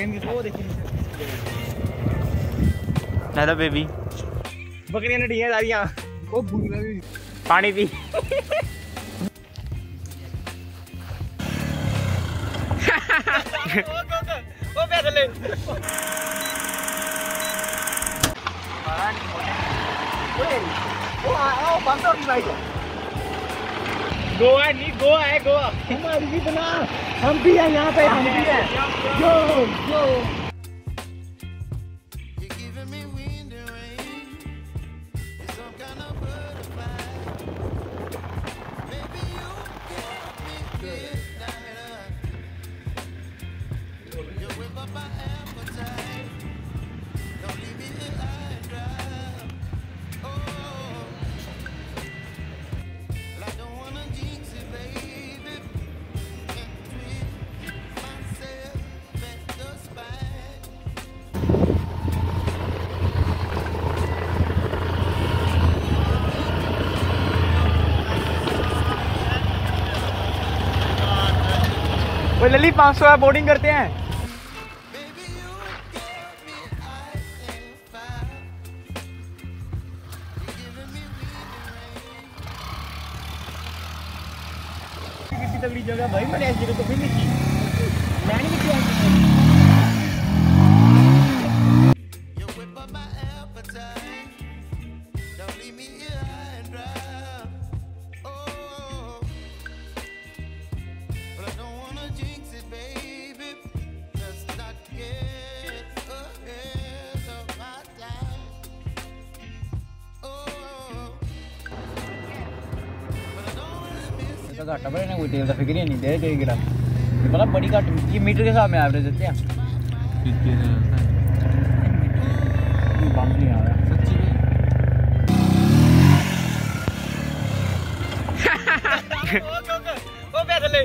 Hello baby, बकरियां नटियां सारियां पानी पी। वो पैसे ले। गोवा नहीं, गोवा है, गोवा हमारी भी बना, हम भी है यहाँ पे, हम भी है। गो गो लली 500 है, बोर्डिंग करते हैं। किसी तगड़ी जगह भाई मैंने ऐसी जगह तो फिर नहीं की, मैंने भी किया है। घाटा भरे ना, कोई तेल का फिक्र ही नहीं, दे दे ग्राम पता बड़ी घाट। ये मीटर के हिसाब में एवरेज देते हैं, बम नहीं आ रहा सच्ची में। वो पैदल ले।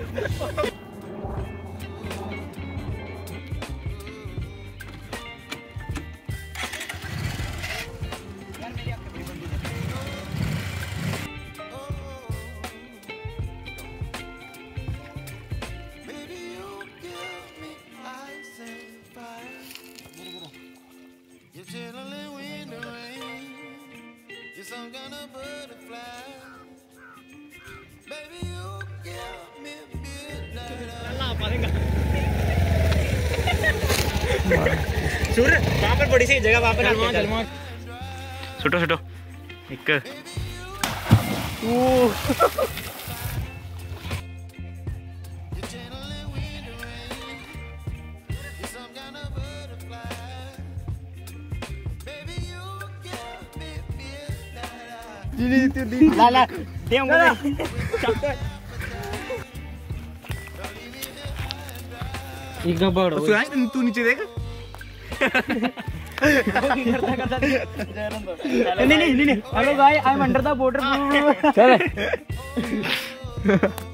I'm gonna butterfly, baby, you give me a bit night। सुन वहाँ पर बड़ी सी जगह, वहाँ पर चलमान सुटो सुटो एक ला तू नीचे देख। नहीं, hello guys I am under the border.